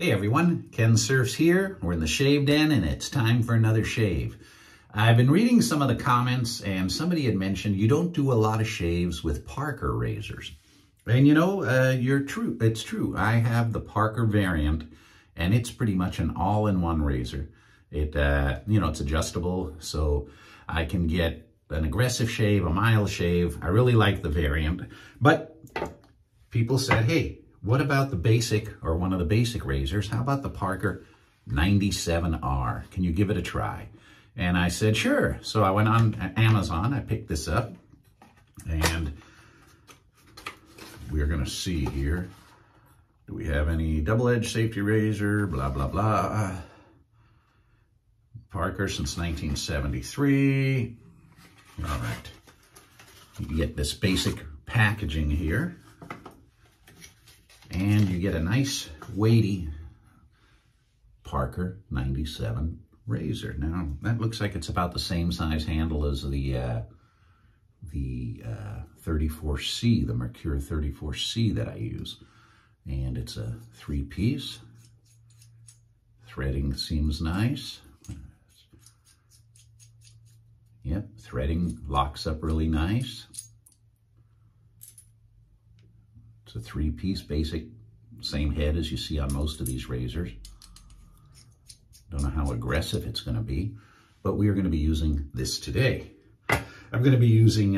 Hey everyone, Ken Surfs here. We're in the shave den and it's time for another shave. I've been reading some of the comments and somebody had mentioned you don't do a lot of shaves with Parker razors. And you know, you're true. It's true. I have the Parker variant and it's pretty much an all-in-one razor. It, you know, it's adjustable so I can get an aggressive shave, a mild shave. I really like the variant, but people said, hey, what about the basic or one of the basic razors? How about the Parker 97R? Can you give it a try? And I said, sure. So I went on Amazon, I picked this up, and we're gonna see here. Do we have any double-edged safety razor? Blah, blah, blah. Parker since 1973. All right. You get this basic packaging here. And you get a nice, weighty Parker 97 razor. Now, that looks like it's about the same size handle as the 34C, the Mercure 34C that I use. And it's a three-piece. Threading seems nice. Yep, threading locks up really nice. It's a three-piece basic, same head as you see on most of these razors. Don't know how aggressive it's going to be, but we are going to be using this today. I'm going to be using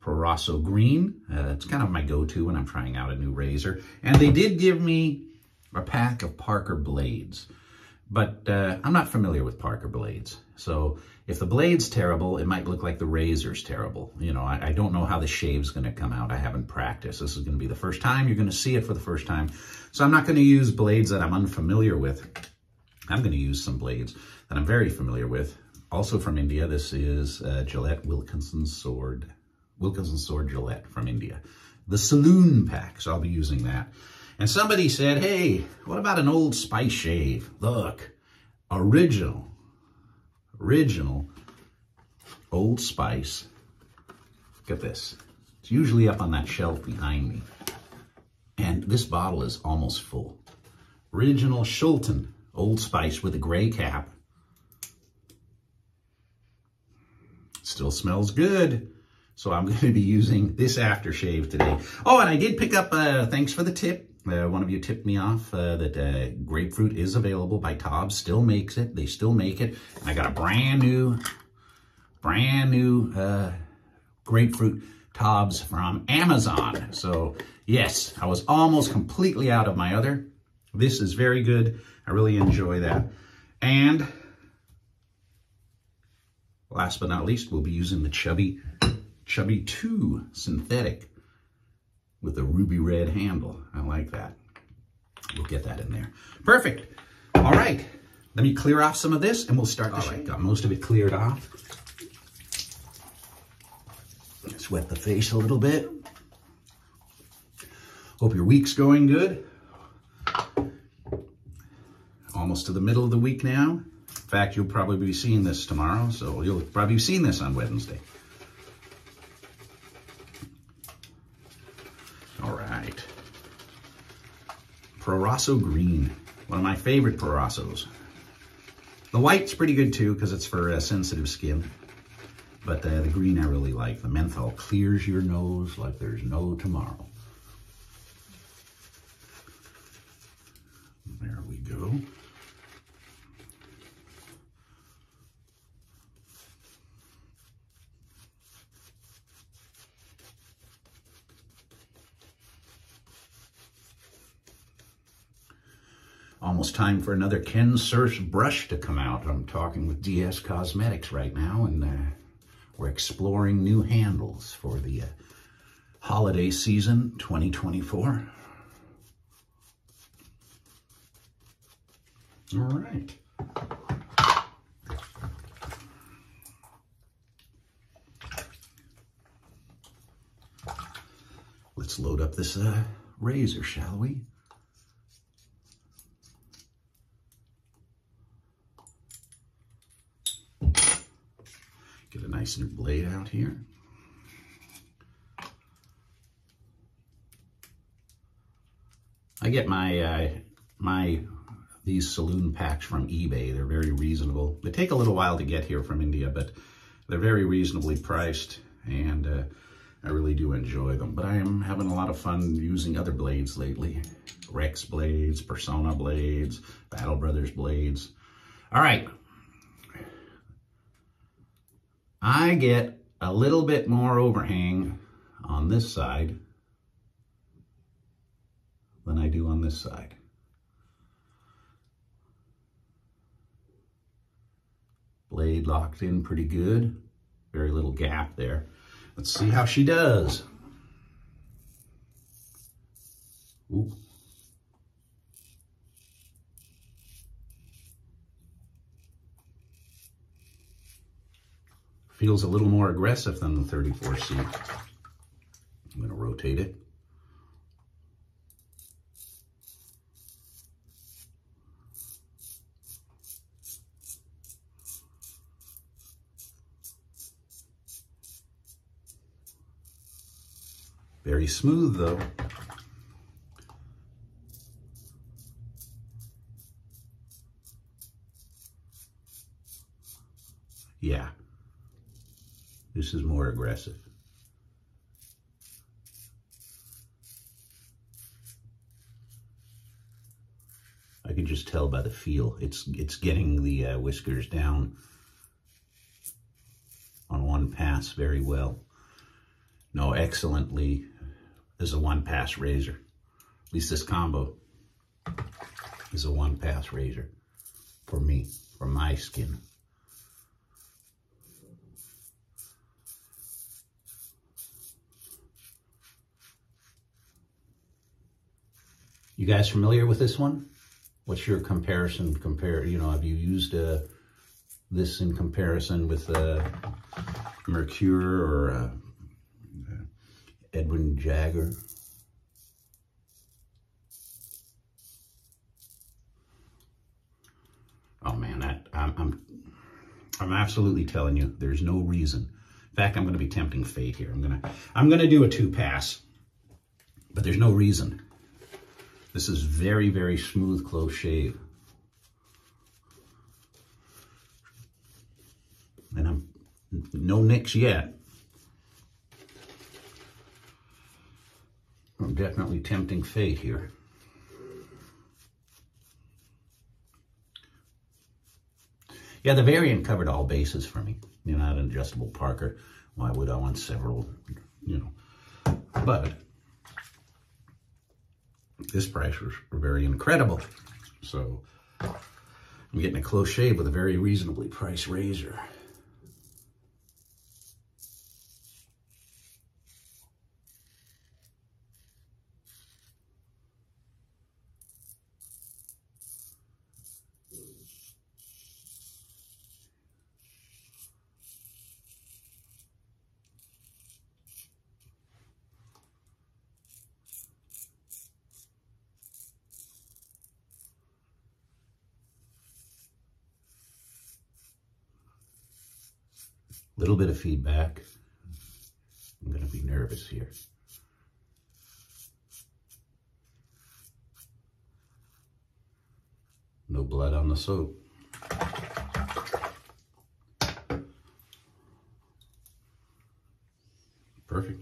Proraso Green. It's kind of my go-to when I'm trying out a new razor. And they did give me a pack of Parker blades, but I'm not familiar with Parker blades. So if the blade's terrible, it might look like the razor's terrible. You know, I don't know how the shave's going to come out. I haven't practiced. This is going to be the first time. You're going to see it for the first time. So I'm not going to use blades that I'm unfamiliar with. I'm going to use some blades that I'm very familiar with. Also from India, this is Gillette Wilkinson Sword. Wilkinson Sword Gillette from India. The Saloon Pack, so I'll be using that. And somebody said, hey, what about an Old Spice shave? Look, original Old Spice. Look at this. It's usually up on that shelf behind me. And this bottle is almost full. Original Shulton Old Spice with a gray cap. Still smells good. So I'm going to be using this aftershave today. Oh, and I did pick up, thanks for the tip. One of you tipped me off that grapefruit is available by Tobbs. Still makes it. They still make it. And I got a brand new grapefruit Tobbs from Amazon. So, yes, I was almost completely out of my other. This is very good. I really enjoy that. And last but not least, we'll be using the Chubby 2 Synthetic with a ruby red handle. I like that. We'll get that in there. Perfect. All right. Let me clear off some of this and we'll start the shave. Got most of it cleared off. Let's wet the face a little bit. Hope your week's going good. Almost to the middle of the week now. In fact, you'll probably be seeing this tomorrow, so you'll probably be seeing this on Wednesday. Proraso Green, one of my favorite Prorasos. The white's pretty good too, because it's for sensitive skin. But the green I really like. The menthol clears your nose like there's no tomorrow. There we go. Almost time for another Ken Surfs brush to come out. I'm talking with DS Cosmetics right now, and we're exploring new handles for the holiday season 2024. All right. Let's load up this razor, shall we? Nice new blade out here. I get my these saloon packs from eBay. They're very reasonable. They take a little while to get here from India, but they're very reasonably priced, and I really do enjoy them. But I am having a lot of fun using other blades lately. Rex blades, Persona blades, Battle Brothers blades. All right. I get a little bit more overhang on this side than I do on this side. Blade locked in pretty good. Very little gap there. Let's see how she does. Ooh. Feels a little more aggressive than the 34C. I'm going to rotate it. Very smooth, though. Yeah. This is more aggressive. I can just tell by the feel. It's getting the whiskers down on one pass very well. No, excellently. Is a one-pass razor. At least this combo is a one-pass razor for me, for my skin. You guys familiar with this one? What's your comparison? You know, have you used this in comparison with Mercure or Edwin Jagger? Oh man, I'm absolutely telling you, there's no reason. In fact, I'm going to be tempting fate here. I'm going to do a two-pass, but there's no reason. This is very, very smooth close shave, and I'm no nicks yet. I'm definitely tempting fate here. Yeah, the variant covered all bases for me. You're not an adjustable Parker. Why would I want several, you know? But this price was very incredible. So I'm getting a close shave with a very reasonably priced razor. Little bit of feedback. I'm going to be nervous here. No blood on the soap. Perfect.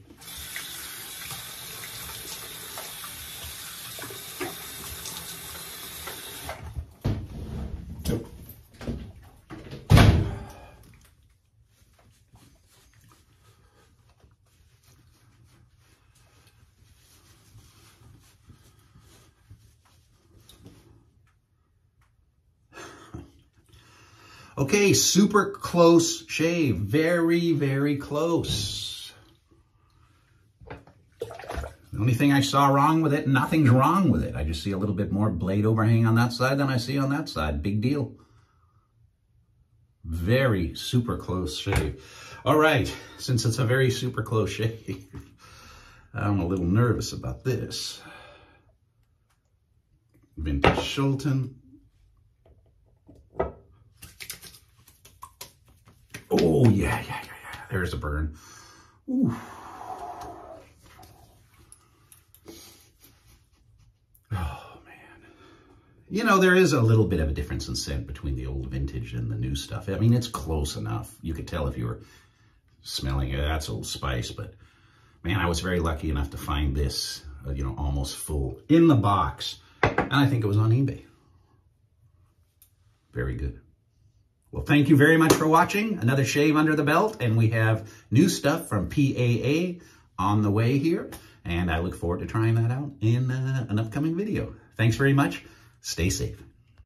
Okay, super close shave. Very, very close. The only thing I saw wrong with it, nothing's wrong with it. I just see a little bit more blade overhang on that side than I see on that side. Big deal. Very super close shave. All right, since it's a very super close shave, I'm a little nervous about this. Vintage Shulton. Oh, yeah. There's a burn. Ooh. Oh, man. you know, there is a little bit of a difference in scent between the old vintage and the new stuff. I mean, it's close enough. You could tell if you were smelling it, that's Old Spice. But man, I was very lucky enough to find this, you know, almost full in the box. And I think it was on eBay. Very good. Well, thank you very much for watching. Another shave under the belt, and we have new stuff from PAA on the way here. And I look forward to trying that out in an upcoming video. Thanks very much. Stay safe.